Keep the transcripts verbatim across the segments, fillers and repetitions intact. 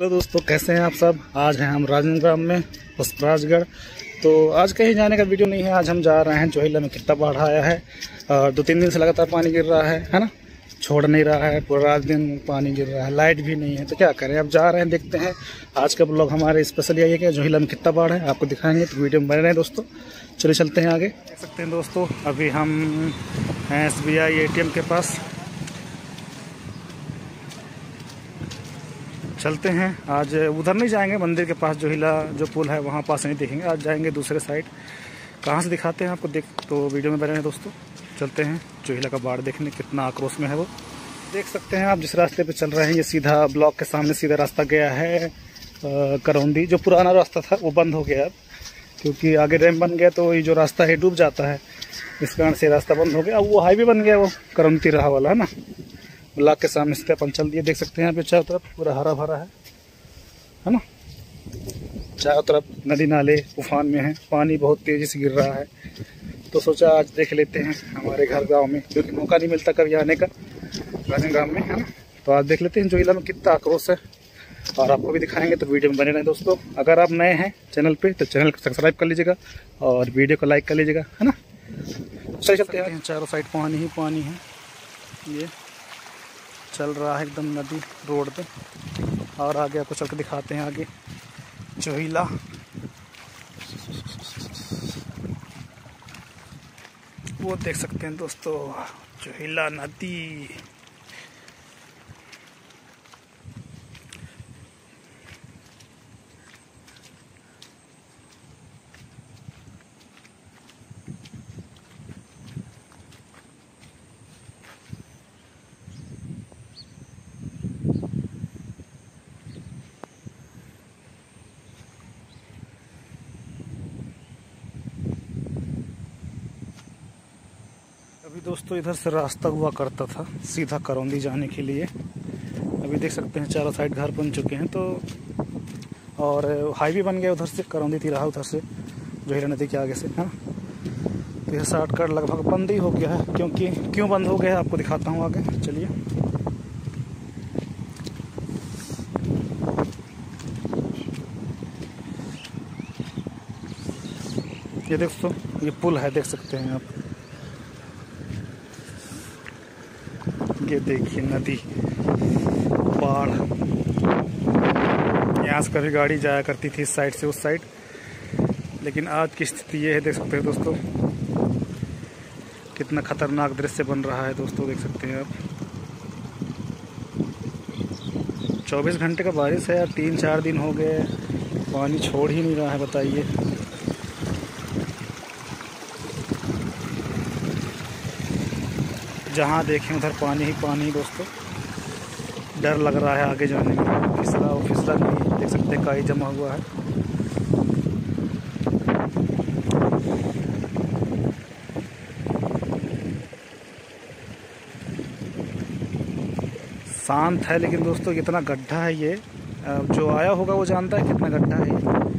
Hello दोस्तों, कैसे हैं आप सब। आज हैं हम राजेंद्रग्राम में पुष्पराजगढ़। तो आज कहीं जाने का वीडियो नहीं है। आज हम जा रहे हैं जोहिला में। कितना बाढ़ आया है और दो तीन दिन से लगातार पानी गिर रहा है है ना, छोड़ नहीं रहा है। पूरा रात दिन पानी गिर रहा है, लाइट भी नहीं है, तो क्या करें। अब जा रहे हैं, देखते हैं। आज का ब्लॉग हमारे स्पेशल यही है कि जोहिला में कितना बाढ़ है, आपको दिखाएंगे। तो वीडियो में बने रहे हैं दोस्तों, चलिए चलते हैं आगे। देख सकते हैं दोस्तों, अभी हम हैं S B I A T M के पास। चलते हैं, आज उधर नहीं जाएंगे, मंदिर के पास जोहिला जो पुल है वहाँ पास नहीं देखेंगे, आज जाएंगे दूसरे साइड। कहाँ से दिखाते हैं आपको, देख तो वीडियो में बने रहे दोस्तों। चलते हैं जोहिला का बाढ़ देखने, कितना आक्रोश में है वो। देख सकते हैं आप, जिस रास्ते पे चल रहे हैं ये सीधा ब्लॉक के सामने सीधा रास्ता गया है करौंदी। जो पुराना रास्ता था वो बंद हो गया अब, क्योंकि आगे डैम बन गया, तो ये जो रास्ता है डूब जाता है, इस कारण से रास्ता बंद हो गया। अब वो हाईवे बन गया, वो करौंदी रहा वाला है ना, ब्लॉक के सामने से अपन चल दिए। देख सकते हैं यहाँ पे चारों तरफ पूरा हरा भरा है है ना। चारों तरफ नदी नाले उफान में हैं, पानी बहुत तेज़ी से गिर रहा है। तो सोचा आज देख लेते हैं हमारे घर गांव में, क्योंकि मौका नहीं मिलता कभी आने का राजेंद्रग्राम में, है ना। तो आज देख लेते हैं जोहिला में कितना आक्रोश है, और आपको भी दिखाएंगे। तो वीडियो में बने रहें दोस्तों। अगर आप नए हैं चैनल पर तो चैनल को सब्सक्राइब कर लीजिएगा और वीडियो को लाइक कर लीजिएगा, है ना। चलिए चलते हैं। चारों साइड पानी ही पानी है, ये चल रहा है एकदम नदी रोड पे। और आगे आपको चल के दिखाते हैं आगे जोहिला। वो देख सकते हैं दोस्तों जोहिला नदी। अभी दोस्तों इधर से रास्ता हुआ करता था सीधा करौंदी जाने के लिए। अभी देख सकते हैं चारों साइड घर बन चुके हैं, तो और हाईवे बन गया उधर से करौंदी तिराहा, उधर से जोहिला नदी के आगे से, है ना। तो यह शॉर्टकट लगभग बंद ही हो गया है, क्योंकि क्यों बंद हो गया है आपको दिखाता हूँ आगे। चलिए, ये दोस्तों ये पुल है, देख सकते हैं आप। ये देखिए नदी, बाढ़। यहाँ से कभी गाड़ी जाया करती थी इस साइड से उस साइड, लेकिन आज की स्थिति ये है। देख सकते हैं दोस्तों कितना खतरनाक दृश्य बन रहा है दोस्तों। देख सकते हैं आप, चौबीस घंटे का बारिश है यार, तीन चार दिन हो गए पानी छोड़ ही नहीं रहा है, बताइए। जहाँ देखें उधर पानी ही पानी दोस्तों। डर लग रहा है आगे जाने में, फिसला वो फिसला नहीं। देख सकते हैं काई जमा हुआ है। शांत है लेकिन दोस्तों कितना गड्ढा है ये, जो आया होगा वो जानता है कितना गड्ढा है ये।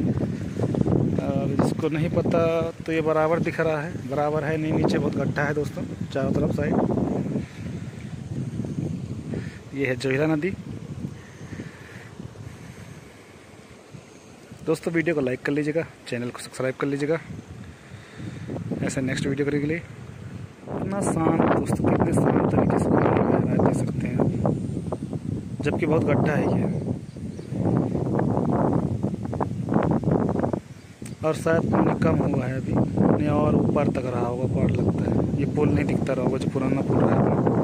जिसको नहीं पता तो ये बराबर दिख रहा है, बराबर है नहीं, नीचे बहुत गड्ढा है दोस्तों चारों तरफ साइड। ये है जोहिला नदी। दोस्तों वीडियो को लाइक कर लीजिएगा, चैनल को सब्सक्राइब कर लीजिएगा ऐसे नेक्स्ट वीडियो करने के लिए। इतना शांत दोस्तों, कितने शांत तरीके से आप देख सकते हैं, जबकि बहुत गड्ढा है ये। और शायद पानी कम हुआ है अभी, और ऊपर तक रहा होगा, पार लगता है। ये पुल नहीं दिखता रहा होगा जो पुराना पुल रहा है।